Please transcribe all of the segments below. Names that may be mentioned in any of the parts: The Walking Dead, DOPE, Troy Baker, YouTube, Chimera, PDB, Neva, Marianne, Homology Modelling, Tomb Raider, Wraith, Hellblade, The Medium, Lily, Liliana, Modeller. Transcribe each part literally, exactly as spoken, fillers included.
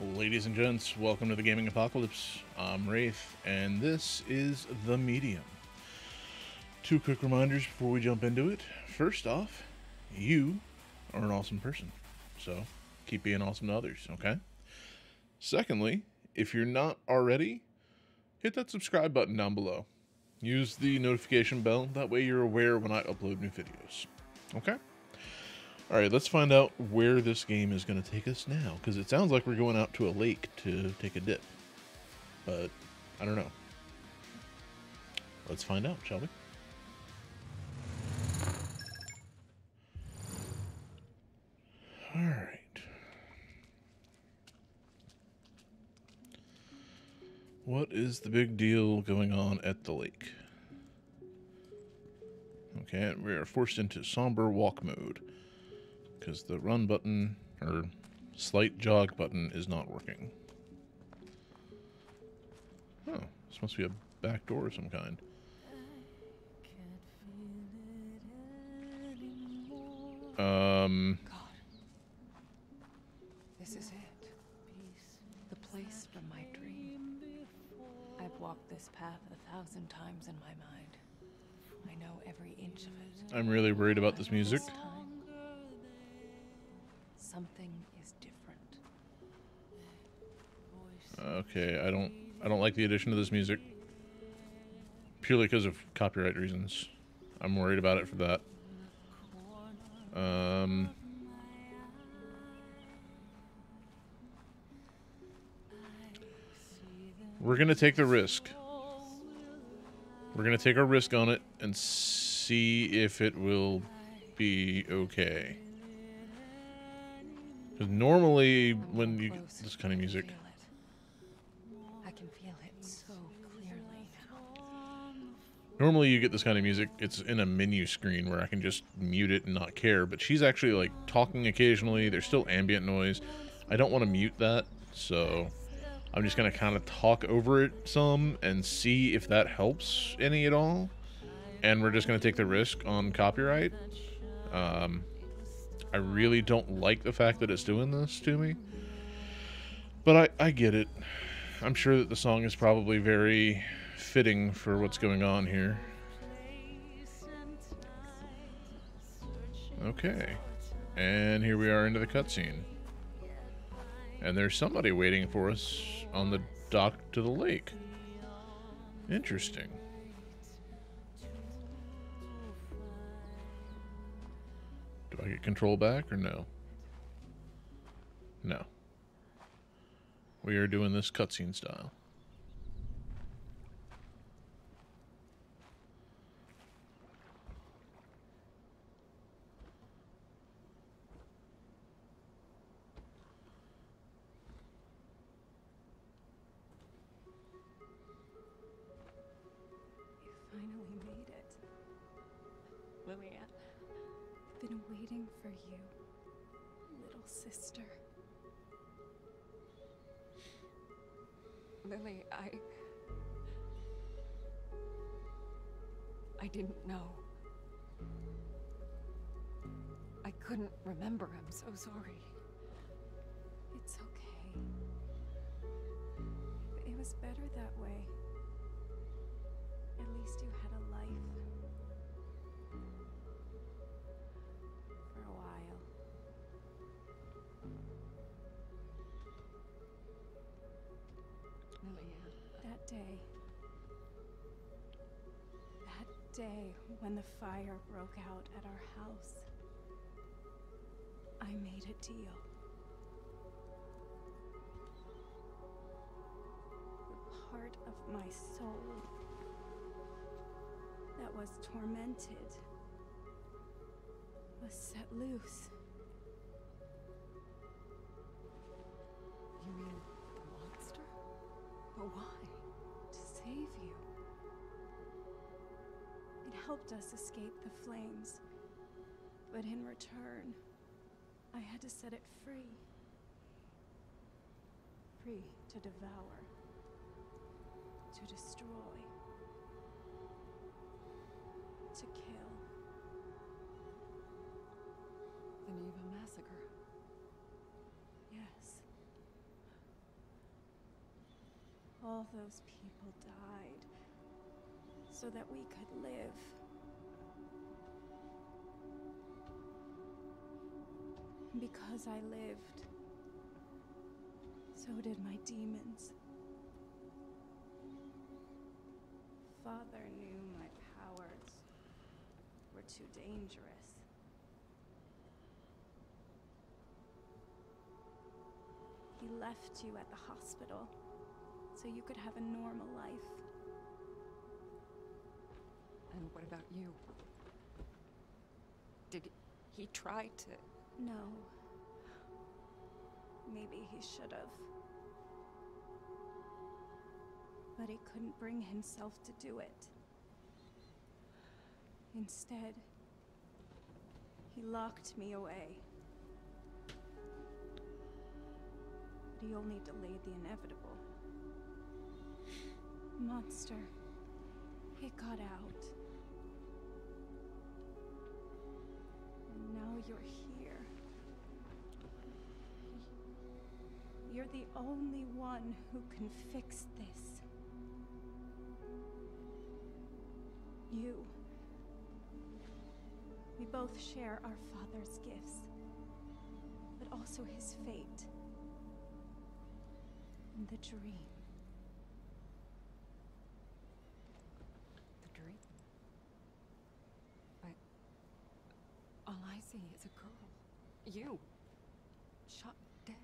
Ladies and gents, welcome to the Gaming Apocalypse. I'm Wraith, and this is The Medium. Two quick reminders before we jump into it. First off, you are an awesome person, so keep being awesome to others, okay? Secondly, if you're not already, hit that subscribe button down below. Use the notification bell, that way you're aware when I upload new videos, okay? Alright, let's find out where this game is going to take us now, because it sounds like we're going out to a lake to take a dip. But, I don't know. Let's find out, shall we? Alright. What is the big deal going on at the lake? Okay, we are forced into somber walk mode, because the run button, or slight jog button, is not working. Oh, this must be a back door of some kind. Um... God. This is it. The place from my dream. I've walked this path a thousand times in my mind. I know every inch of it. I'm really worried about this music. Something is different. Okay, I don't I don't like the addition to this music. Purely because of copyright reasons. I'm worried about it for that. Um We're gonna take the risk. We're gonna take our risk on it and see if it will be okay. Normally, when you get this kind of music, I can feel it so clearly now. Normally, you get this kind of music, it's in a menu screen where I can just mute it and not care. But she's actually like talking occasionally. There's still ambient noise. I don't want to mute that, so I'm just gonna kind of talk over it some and see if that helps any at all. And we're just gonna take the risk on copyright. Um. I really don't like the fact that it's doing this to me, but I, I get it. I'm sure that the song is probably very fitting for what's going on here. Okay, and here we are into the cutscene. And there's somebody waiting for us on the dock to the lake. Interesting. Do I get control back or no? No. We are doing this cutscene style. You finally made it. Liliana. Been waiting for you, little sister. Lily, I... I didn't know. I couldn't remember. I'm so sorry. It's okay. It was better that way. At least you had a life. That day, that day when the fire broke out at our house, I made a deal. The part of my soul that was tormented was set loose. You mean the monster? But why? To save you. It helped us escape the flames. But in return, I had to set it free. Free to devour. To destroy. To kill. The Neva massacre. Yes. All those people died so that we could live. Because I lived, so did my demons. Father knew my powers were too dangerous. He left you at the hospital so you could have a normal life. And what about you? Did he try to... No. Maybe he should have. But he couldn't bring himself to do it. Instead, he locked me away. But he only delayed the inevitable. Monster. It got out. And now you're here. You're the only one who can fix this. You. We both share our father's gifts, but also his fate. And the dream. The dream? But all I see is a girl. You. Shot dead.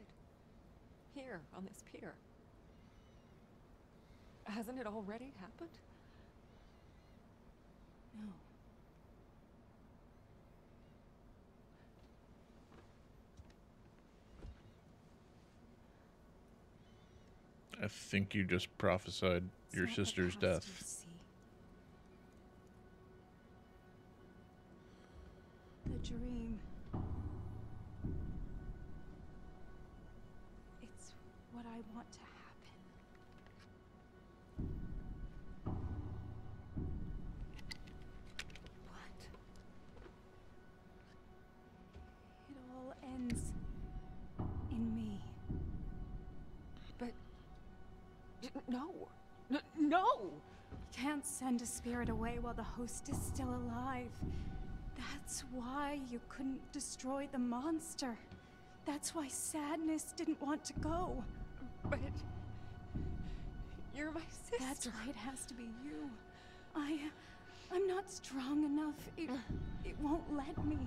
Here, on this pier. Hasn't it already happened? No. I think you just prophesied your sister's death. The dream. It's what I want to happen. What? It all ends in me. But... No. No! No! You can't send a spirit away while the host is still alive. That's why you couldn't destroy the monster. That's why sadness didn't want to go. But... You're my sister. That's why it has to be you. I... I'm not strong enough. It... It won't let me.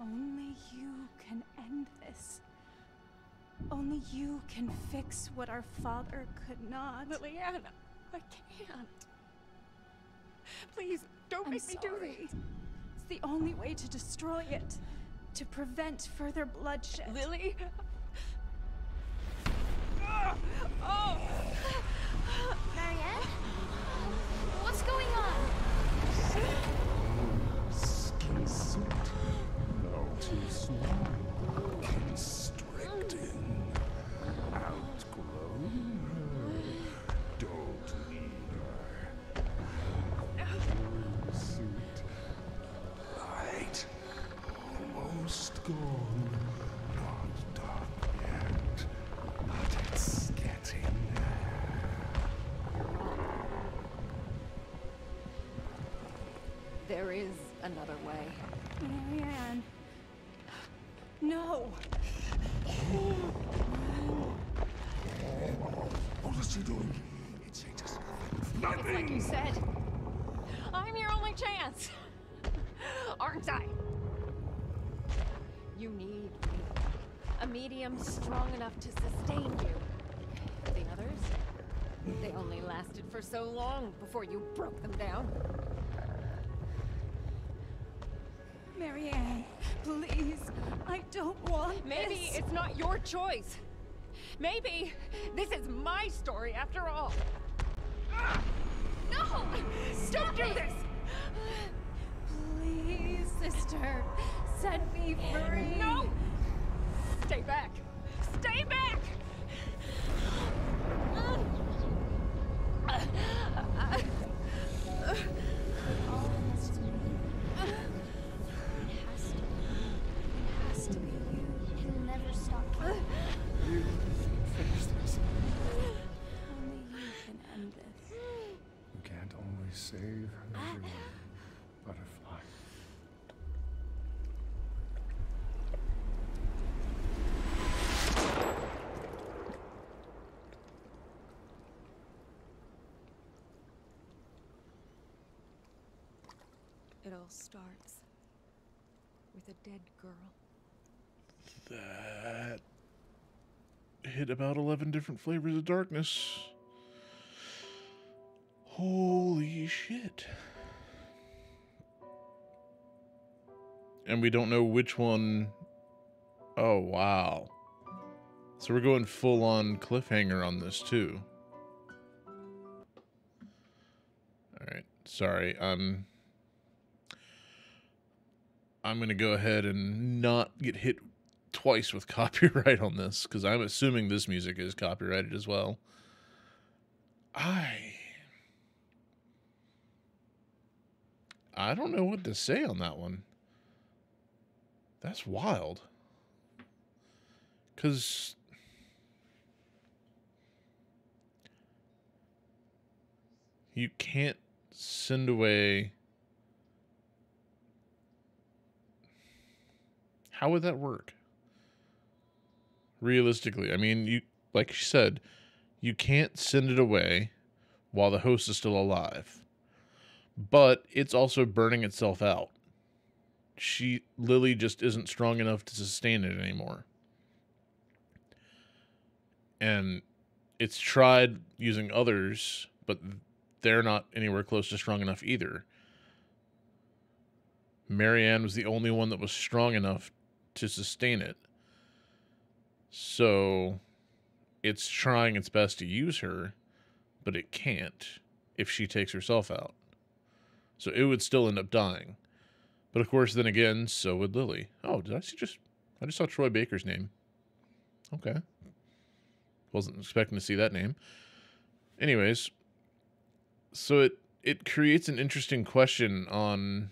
Only you can end this. Only you can fix what our father could not. Liliana, I can't. Please, don't make me do this. It's the only way to destroy it. To prevent further bloodshed. Lily? Oh! Marianne? What's going on? Skin suit. No, too soon. Constricting. Gone. Not done yet, but it's getting there. There is another way. Marianne. No! What is she doing? It changes nothing. Nothing! Like you said, I'm your only chance. Aren't I? You need me. A medium strong enough to sustain you. The others? They only lasted for so long before you broke them down. Marianne, please. I don't want this. Maybe it's not your choice. Maybe this is my story after all. No! Stop don't do it. This! Please, sister. Set me free! No! Stay back! Stay back! It all has to be. It has to be. It has to be you. It'll never stop. It all starts with a dead girl. That hit about eleven different flavors of darkness. Holy shit. And we don't know which one. Oh, wow. So we're going full on cliffhanger on this too. All right. Sorry. I'm I'm going to go ahead and not get hit twice with copyright on this, cuz I'm assuming this music is copyrighted as well. I I don't know what to say on that one. That's wild. Because you can't send away. How would that work? Realistically, I mean, you, like she said, you can't send it away while the host is still alive. But it's also burning itself out. She, Lily just isn't strong enough to sustain it anymore. And it's tried using others, but they're not anywhere close to strong enough either. Marianne was the only one that was strong enough to sustain it. So it's trying its best to use her, but it can't if she takes herself out. So it would still end up dying. But of course, then again, so would Lily. Oh, did I see just... I just saw Troy Baker's name. Okay. Wasn't expecting to see that name. Anyways, so it, it creates an interesting question on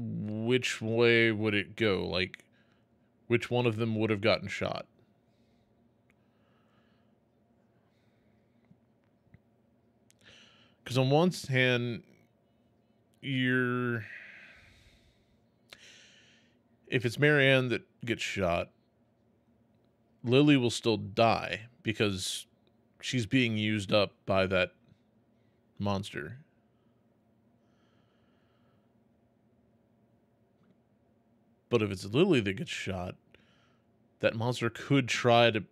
which way would it go? Like, which one of them would have gotten shot? Because on one hand, you're... If it's Marianne that gets shot, Lily will still die because she's being used up by that monster. But if it's Lily that gets shot, that monster could try to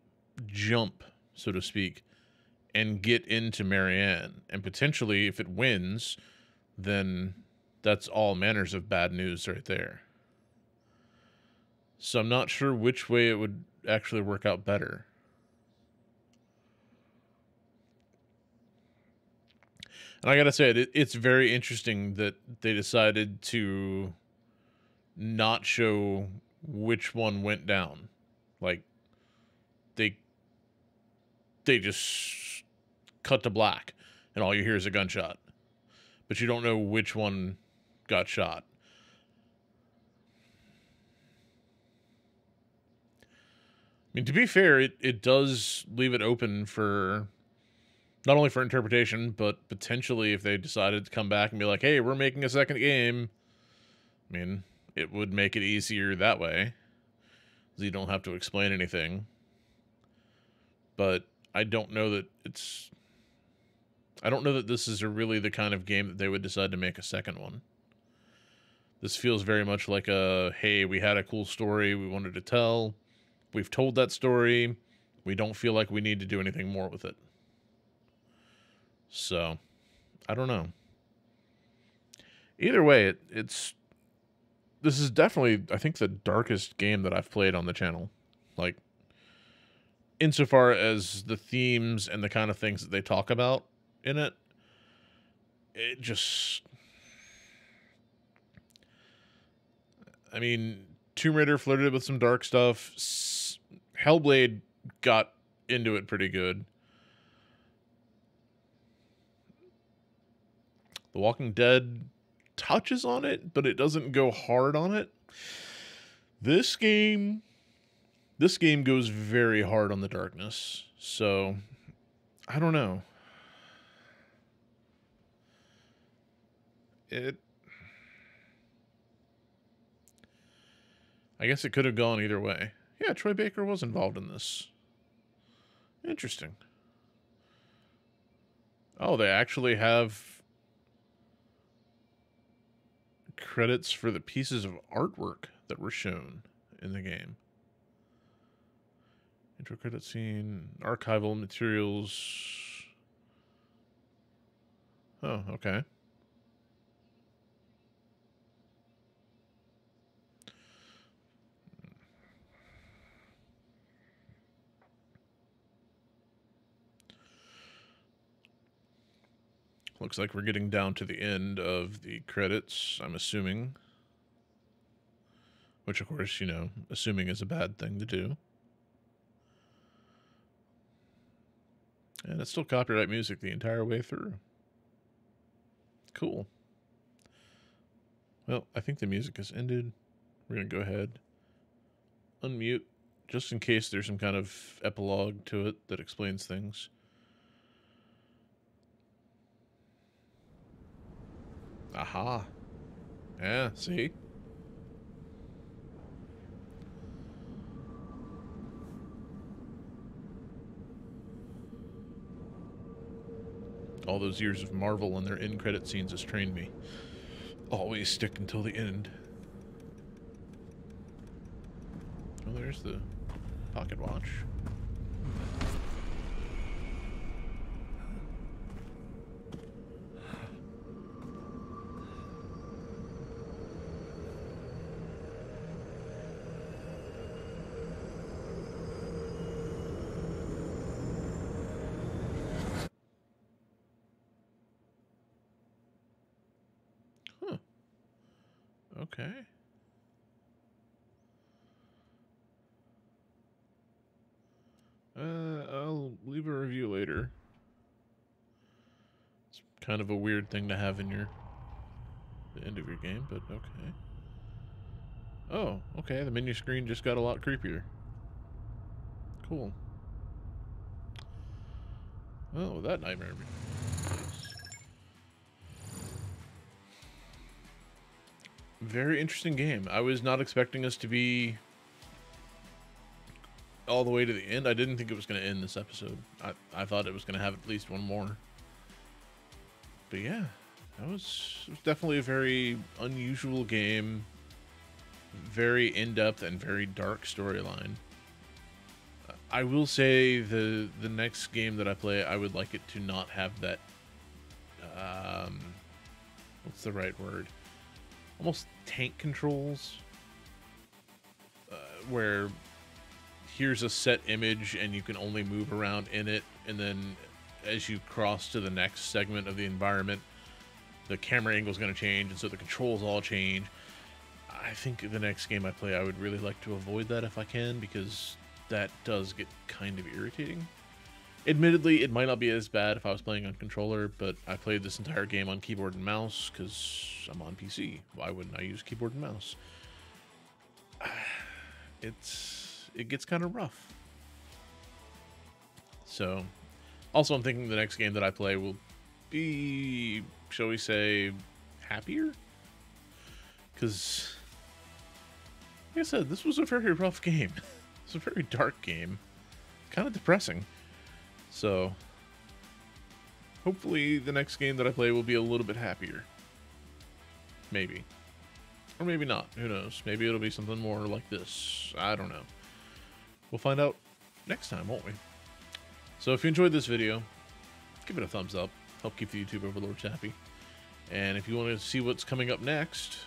jump, so to speak, and get into Marianne. And potentially, if it wins, then that's all manners of bad news right there. So I'm not sure which way it would actually work out better. And I gotta say, it, it's very interesting that they decided to not show which one went down. Like, they they just cut to black, and all you hear is a gunshot. But you don't know which one got shot. I mean, to be fair, it, it does leave it open for, not only for interpretation, but potentially if they decided to come back and be like, hey, we're making a second game. I mean, it would make it easier that way, because you don't have to explain anything. But I don't know that it's... I don't know that this is a really the kind of game that they would decide to make a second one. This feels very much like a, hey, we had a cool story we wanted to tell. We've told that story. We don't feel like we need to do anything more with it. So, I don't know. Either way, it, it's... This is definitely, I think, the darkest game that I've played on the channel. Like, insofar as the themes and the kind of things that they talk about in it, it just... I mean, Tomb Raider flirted with some dark stuff. Hellblade got into it pretty good. The Walking Dead touches on it, but it doesn't go hard on it. This game, this game goes very hard on the darkness. So, I don't know. It, I guess it could have gone either way. Yeah, Troy Baker was involved in this. Interesting. Oh, they actually have credits for the pieces of artwork that were shown in the game. Intro credit scene, archival materials. Oh, okay. Looks like we're getting down to the end of the credits, I'm assuming. Which, of course, you know, assuming is a bad thing to do. And it's still copyright music the entire way through. Cool. Well, I think the music has ended. We're going to go ahead, unmute, just in case there's some kind of epilogue to it that explains things. Aha. Yeah, see? All those years of Marvel and their end credit scenes has trained me. Always stick until the end. Well, there's the pocket watch. Okay. Uh, I'll leave a review later. It's kind of a weird thing to have in your the end of your game, but okay. Oh, okay. The menu screen just got a lot creepier. Cool. Oh, that nightmare. Very interesting game. I was not expecting us to be all the way to the end. I didn't think it was going to end this episode. I, I thought it was going to have at least one more. But yeah, that was, it was definitely a very unusual game. Very in-depth and very dark storyline. I will say the, the next game that I play, I would like it to not have that... Um, what's the right word? Almost tank controls, uh, where here's a set image and you can only move around in it, and then as you cross to the next segment of the environment, the camera angle is going to change, and so the controls all change. I think the next game I play, I would really like to avoid that if I can, because that does get kind of irritating. Admittedly, it might not be as bad if I was playing on controller, but I played this entire game on keyboard and mouse because I'm on P C. Why wouldn't I use keyboard and mouse? It's it gets kind of rough. So, also I'm thinking the next game that I play will be, shall we say, happier? Because, like I said, this was a very rough game. It's a very dark game. Kind of depressing. So, hopefully the next game that I play will be a little bit happier. Maybe. Or maybe not. Who knows? Maybe it'll be something more like this. I don't know. We'll find out next time, won't we? So, if you enjoyed this video, give it a thumbs up. Help keep the YouTube overlords happy. And if you want to see what's coming up next,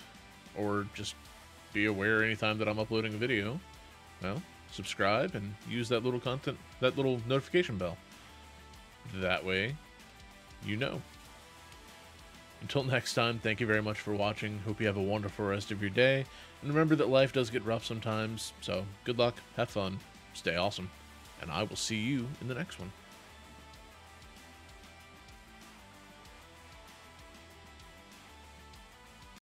or just be aware anytime that I'm uploading a video, well, subscribe and use that little content, that little notification bell. That way, you know. Until next time, thank you very much for watching. Hope you have a wonderful rest of your day. And remember that life does get rough sometimes, so good luck, have fun, stay awesome, and I will see you in the next one.